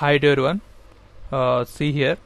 Hi to everyone. See here,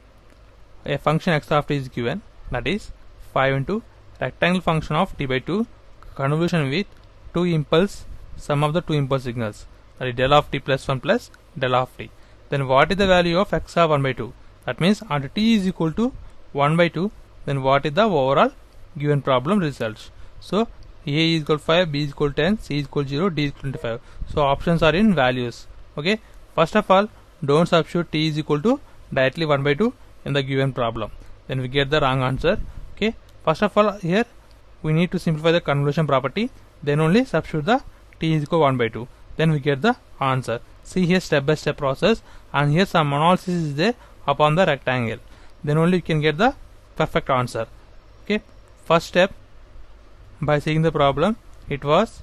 a function x of t is given, that is 5 into rectangle function of t by 2 convolution with two impulse, sum of the two impulse signals, that is del of t plus 1 plus del of t. Then what is the value of x of 1 by 2? That means until t is equal to 1 by 2, then what is the overall given problem results? So A is equal to 5, B is equal to 10, C is equal to 0, D is equal to 25. So options are in values. Okay. First of all, don't substitute t is equal to directly 1 by 2 in the given problem. Then we get the wrong answer. Okay. First of all, here we need to simplify the convolution property. Then only substitute the t is equal to 1 by 2. Then we get the answer. See here step by step process, and here some analysis is there upon the rectangle. Then only you can get the perfect answer. Okay. First step, by seeing the problem, it was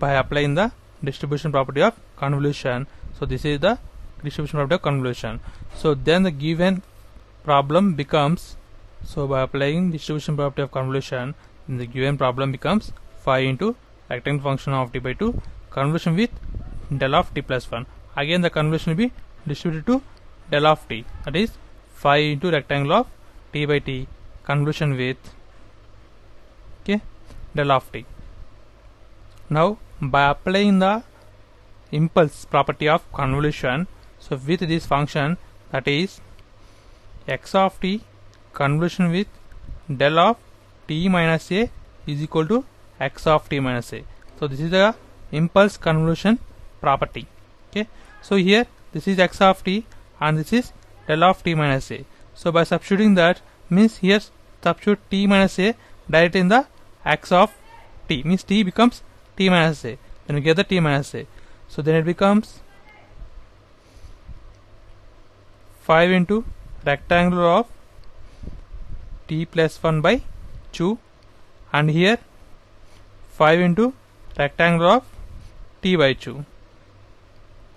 by applying the distribution property of convolution. So this is the distribution property of convolution. So then the given problem becomes, so by applying distribution property of convolution, then the given problem becomes 5 into rectangle function of t by 2 convolution with del of t plus 1. Again the convolution will be distributed to del of t, that is 5 into rectangle of t by t convolution with, okay, del of t. Now by applying the impulse property of convolution, so with this function, that is x of t convolution with del of t minus a is equal to x of t minus a. So this is the impulse convolution property. Okay, so here this is x of t and this is del of t minus a. So by substituting that, means here substitute t minus a directly in the x of t, means t becomes t minus a. Then we get the t minus a. So then it becomes 5 into rectangular of t plus 1 by 2, and here 5 into rectangular of t by 2.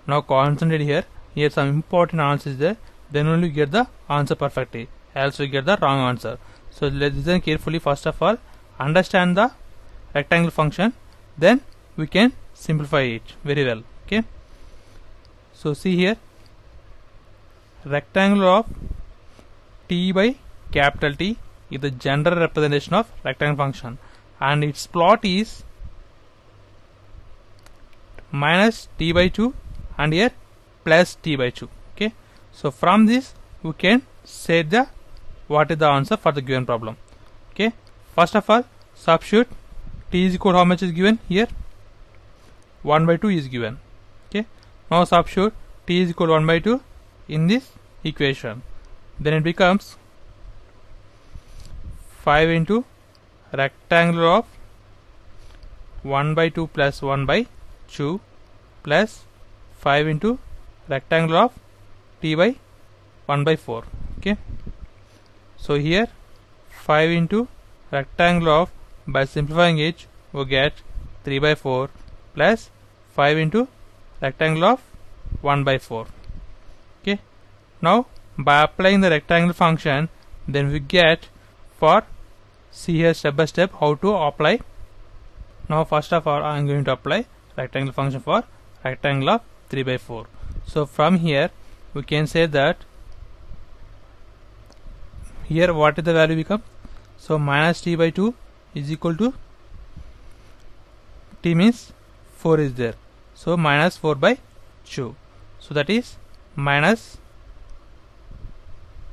Now concentrate here, here some important answers there, then only you get the answer perfectly, else we get the wrong answer. So let's listen carefully. First of all, understand the rectangle function, then we can simplify it very well. Okay, so see here, rectangle of t by capital T is the general representation of rectangle function, and its plot is minus t by 2 and here plus t by 2. Okay, so from this we can say the what is the answer for the given problem. Okay, first of all, substitute t is equal to how much is given here, 1 by 2 is given. Okay, now substitute t is equal to 1 by 2 in this equation, then it becomes 5 into rectangular of 1 by 2 plus 1 by 2 plus 5 into rectangular of t by 1 by 4. Okay, so here 5 into rectangle of, by simplifying it we get 3 by 4 plus 5 into rectangle of 1 by 4. Okay, now by applying the rectangle function, then we get, for see here step by step how to apply. Now first of all, I am going to apply rectangle function for rectangle of 3 by 4. So from here we can say that here what is the value become, so minus t by 2 is equal to t, means 4 is there, so minus 4 by 2, so that is minus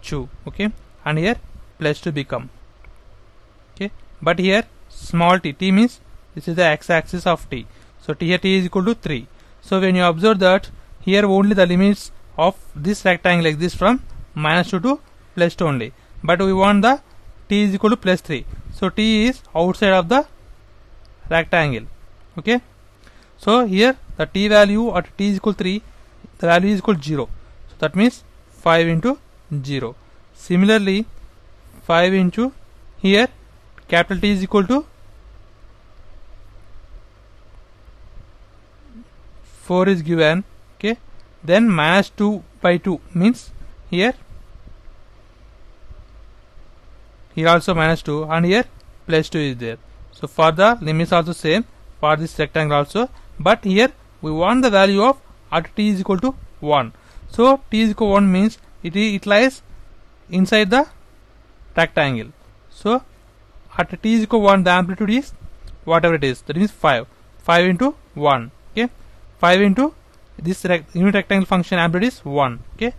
2. Okay, and here plus 2 become. Okay, but here small t, t means this is the x axis of t, so t here t is equal to 3. So when you observe that here only the limits of this rectangle like this from minus 2 to plus 2 only, but we want the t is equal to plus 3, so t is outside of the rectangle. Okay, so here the t value at t is equal to 3, the value is equal to 0, so that means 5 into 0. Similarly 5 into here capital T is equal to 4 is given. Okay, then minus 2 by 2, means here also minus 2 and here plus 2 is there. So for the limits also same for this rectangle also, but here we want the value of at t is equal to 1, So T is equal to 1 means it lies inside the rectangle. So at T is equal to 1, the amplitude is whatever it is, that means 5 into 1. Okay, 5 into this unit rectangle function amplitude is 1. Okay,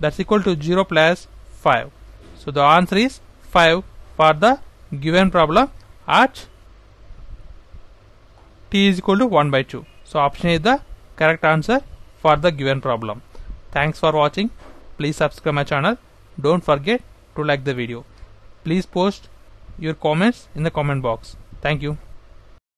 that's equal to 0 plus 5. So the answer is 5 for the given problem at T is equal to 1/2. So option A is the correct answer for the given problem. Thanks for watching. Please subscribe my channel. Don't forget to like the video. Please post your comments in the comment box. Thank you.